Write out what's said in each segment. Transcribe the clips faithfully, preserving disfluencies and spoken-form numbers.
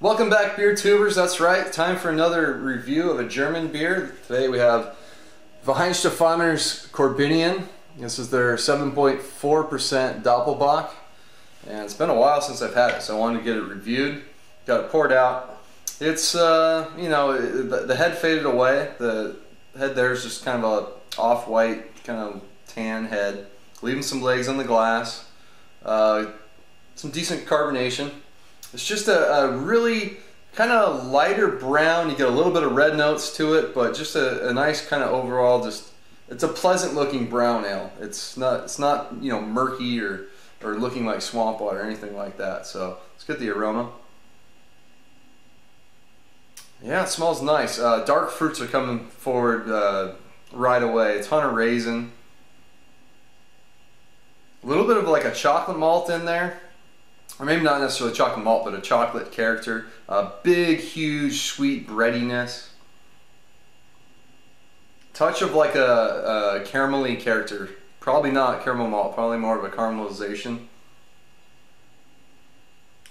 Welcome back, beer tubers. That's right, time for another review of a German beer. Today we have Weihenstephaner's Corbinian. This is their seven point four percent Doppelbock. And it's been a while since I've had it, so I wanted to get it reviewed. Got it poured out. It's, uh, you know, the, the head faded away. The head there is just kind of a off-white, kind of tan head. Leaving some legs on the glass. Uh, some decent carbonation. It's just a, a really kind of lighter brown. You get a little bit of red notes to it, but just a, a nice kind of overall. Just it's a pleasant looking brown ale. It's not it's not you know murky or or looking like swamp water or anything like that. So let's get the aroma. Yeah, it smells nice. Uh, dark fruits are coming forward uh, right away. A ton of raisin. A little bit of like a chocolate malt in there. Or maybe not necessarily chocolate malt, but a chocolate character. A big, huge, sweet breadiness. Touch of like a, a caramelly character. Probably not caramel malt, probably more of a caramelization.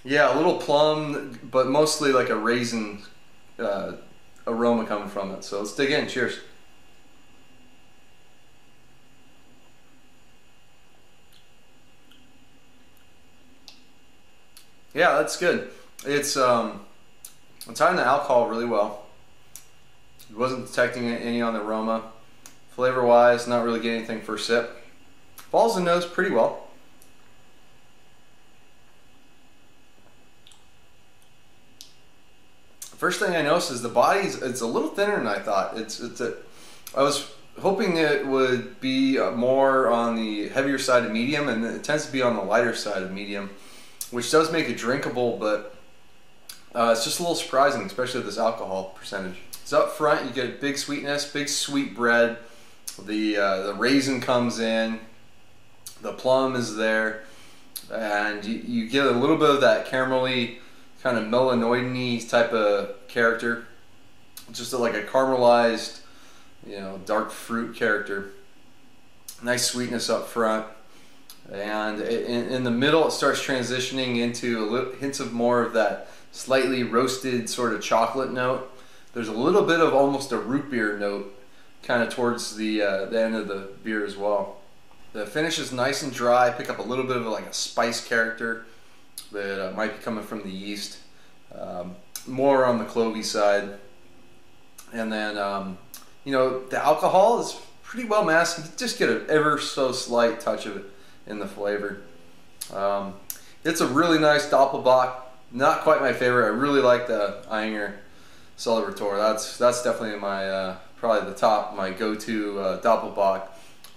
Yeah, a little plum, but mostly like a raisin uh, aroma coming from it. So let's dig in. Cheers. Yeah, that's good. It's um, it's hiding the alcohol really well. It wasn't detecting any on the aroma. Flavor-wise, not really getting anything for a sip. Falls the nose pretty well. First thing I noticed is the body's it's a little thinner than I thought. It's it's a, I was hoping it would be more on the heavier side of medium, and it tends to be on the lighter side of medium, which does make it drinkable, but uh, it's just a little surprising, especially with this alcohol percentage. It's up front, you get big sweetness, big sweet bread, the, uh, the raisin comes in, the plum is there, and you, you get a little bit of that caramelly, kind of melanoid-y type of character, just like a caramelized, you know, dark fruit character. Nice sweetness up front. And in the middle, it starts transitioning into a little hints of more of that slightly roasted sort of chocolate note. There's a little bit of almost a root beer note kind of towards the, uh, the end of the beer as well. The finish is nice and dry. Pick up a little bit of like a spice character that uh, might be coming from the yeast. Um, more on the clovey side. And then, um, you know, the alcohol is pretty well masked. You just get an ever so slight touch of it in the flavor. Um, it's a really nice Doppelbock. Not quite my favorite. I really like the Ayinger Celebrator. That's that's definitely my uh, probably the top my go-to uh, Doppelbock.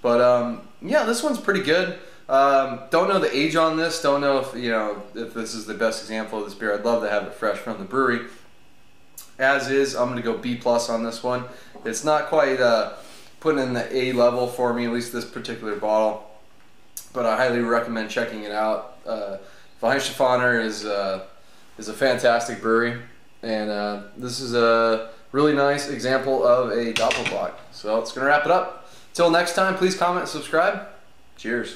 But um, yeah, this one's pretty good. Um, don't know the age on this. Don't know if you know if this is the best example of this beer. I'd love to have it fresh from the brewery. As is, I'm gonna go B plus on this one. It's not quite uh, putting in the A level for me, at least this particular bottle. But I highly recommend checking it out. Uh, Weihenstephaner is uh, is a fantastic brewery, and uh, this is a really nice example of a Doppelbock. So it's gonna wrap it up. Till next time, please comment, subscribe. Cheers.